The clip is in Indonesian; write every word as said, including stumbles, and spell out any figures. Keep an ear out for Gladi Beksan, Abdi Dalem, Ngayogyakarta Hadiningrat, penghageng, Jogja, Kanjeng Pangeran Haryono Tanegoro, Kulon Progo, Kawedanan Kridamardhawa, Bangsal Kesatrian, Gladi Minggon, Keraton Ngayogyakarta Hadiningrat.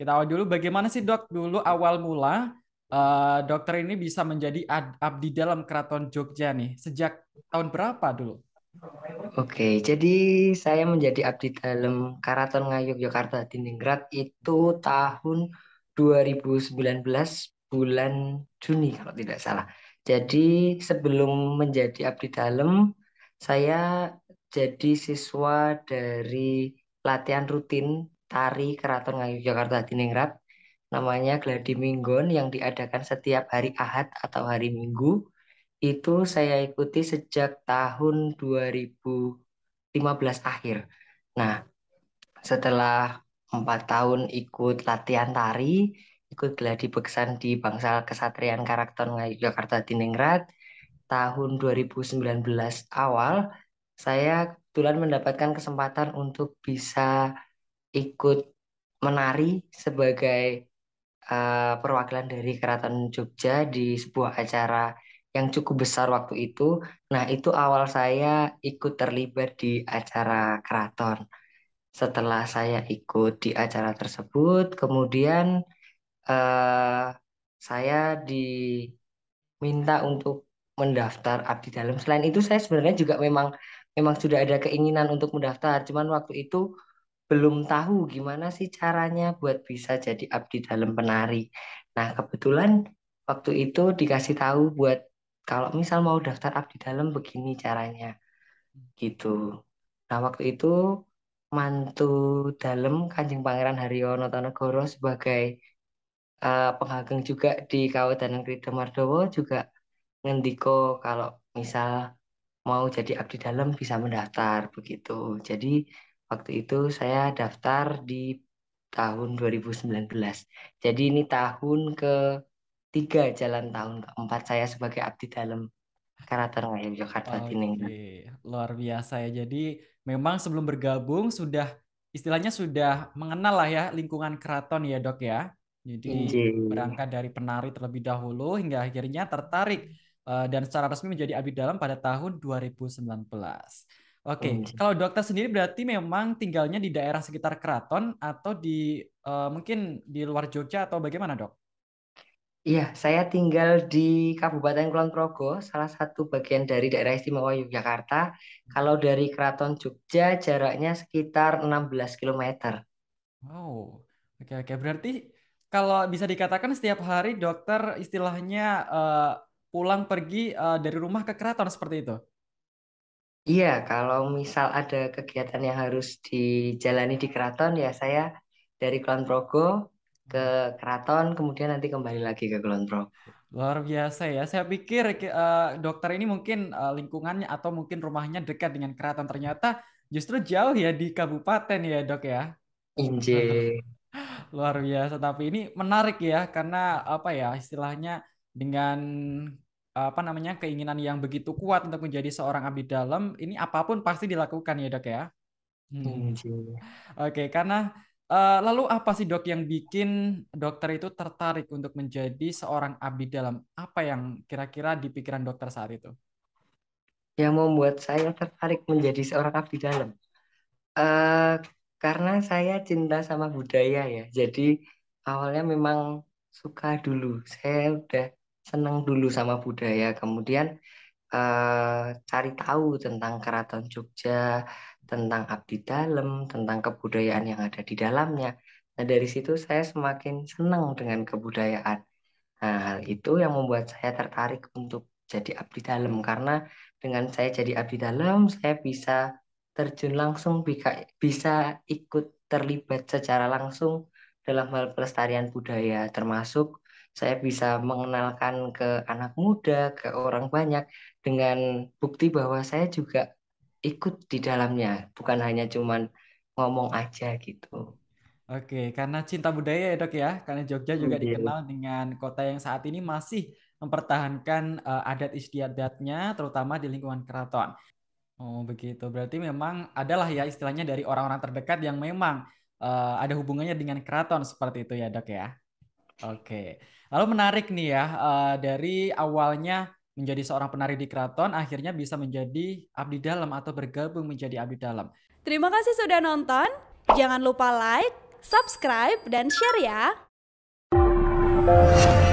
Kita awal dulu, bagaimana sih dok dulu awal mula uh, dokter ini bisa menjadi abdi dalam Keraton Jogja nih? Sejak tahun berapa dulu? Oke, jadi saya menjadi abdi dalam Keraton Ngayogyakarta Hadiningrat itu tahun dua ribu sembilan belas bulan Juni kalau tidak salah. Jadi sebelum menjadi abdi dalam, saya jadi siswa dari latihan rutin tari Keraton Ngayogyakarta Hadiningrat, namanya Gladi Minggon, yang diadakan setiap hari Ahad atau hari Minggu. Itu saya ikuti sejak tahun dua ribu lima belas akhir. Nah, setelah empat tahun ikut latihan tari, ikut Gladi Beksan di Bangsal Kesatrian Keraton Ngayogyakarta Hadiningrat, tahun dua ribu sembilan belas awal, saya kebetulan mendapatkan kesempatan untuk bisa ikut menari sebagai uh, perwakilan dari Keraton Jogja di sebuah acara yang cukup besar waktu itu. Nah, itu awal saya ikut terlibat di acara keraton. Setelah saya ikut di acara tersebut, kemudian uh, saya diminta untuk mendaftar abdi dalam. Selain itu, saya sebenarnya juga memang memang sudah ada keinginan untuk mendaftar, cuman waktu itu belum tahu gimana sih caranya buat bisa jadi abdi dalam penari. Nah, kebetulan waktu itu dikasih tahu buat kalau misal mau daftar abdi dalam begini caranya. Gitu. Nah, waktu itu mantu dalam Kanjeng Pangeran Haryono Tanegoro sebagai uh, penghageng juga di Kawedanan Kridamardhawa juga ngendiko kalau misal mau jadi abdi dalam bisa mendaftar begitu. Jadi waktu itu saya daftar di tahun dua ribu sembilan belas. Jadi ini tahun ketiga, jalan tahun keempat saya sebagai abdi dalam Keraton Ngayogyakarta Hadiningrat. Okay. Luar biasa ya. Jadi memang sebelum bergabung sudah istilahnya sudah mengenal lah ya lingkungan keraton ya dok ya. Jadi Inji. Berangkat dari penari terlebih dahulu hingga akhirnya tertarik uh, dan secara resmi menjadi abdi dalam pada tahun dua ribu sembilan belas. Oke, okay. Kalau dokter sendiri berarti memang tinggalnya di daerah sekitar keraton atau di uh, mungkin di luar Jogja atau bagaimana dok? Iya, saya tinggal di Kabupaten Kulon Progo, salah satu bagian dari daerah istimewa Yogyakarta. Kalau dari Keraton Jogja jaraknya sekitar enam belas kilometer. Wow, oke oke. Berarti kalau bisa dikatakan setiap hari dokter istilahnya uh, pulang pergi uh, dari rumah ke keraton seperti itu? Iya, kalau misal ada kegiatan yang harus dijalani di keraton, ya saya dari Kulon Progo ke keraton, kemudian nanti kembali lagi ke Kulon Progo. Luar biasa ya, saya pikir uh, dokter ini mungkin uh, lingkungannya atau mungkin rumahnya dekat dengan keraton, ternyata justru jauh ya di kabupaten ya dok ya? Injil. Luar biasa, tapi ini menarik ya, karena apa ya istilahnya dengan apa namanya keinginan yang begitu kuat untuk menjadi seorang abdi dalam ini apapun pasti dilakukan ya dok ya. Hmm. Oke, okay, karena uh, lalu apa sih dok yang bikin dokter itu tertarik untuk menjadi seorang abdi dalam? Apa yang kira-kira di pikiran dokter saat itu? Yang membuat saya tertarik menjadi seorang abdi dalam uh, karena saya cinta sama budaya ya. Jadi awalnya memang suka dulu. Saya udah senang dulu sama budaya, kemudian eh, cari tahu tentang Keraton Jogja, tentang abdi dalam, tentang kebudayaan yang ada di dalamnya. Nah, dari situ saya semakin senang dengan kebudayaan. Nah, hal itu yang membuat saya tertarik untuk jadi abdi dalam, karena dengan saya jadi abdi dalam, saya bisa terjun langsung, bisa ikut terlibat secara langsung dalam hal pelestarian budaya, termasuk saya bisa mengenalkan ke anak muda, ke orang banyak dengan bukti bahwa saya juga ikut di dalamnya, bukan hanya cuman ngomong aja gitu. Oke, karena cinta budaya ya dok ya, karena Jogja juga Oke. dikenal dengan kota yang saat ini masih mempertahankan uh, adat istiadatnya, terutama di lingkungan keraton. Oh begitu, berarti memang adalah ya istilahnya dari orang-orang terdekat yang memang uh, ada hubungannya dengan keraton seperti itu ya dok ya. Oke, lalu menarik nih ya uh, dari awalnya menjadi seorang penari di keraton akhirnya bisa menjadi abdi dalam atau bergabung menjadi abdi dalam. Terima kasih sudah nonton, jangan lupa like, subscribe, dan share ya.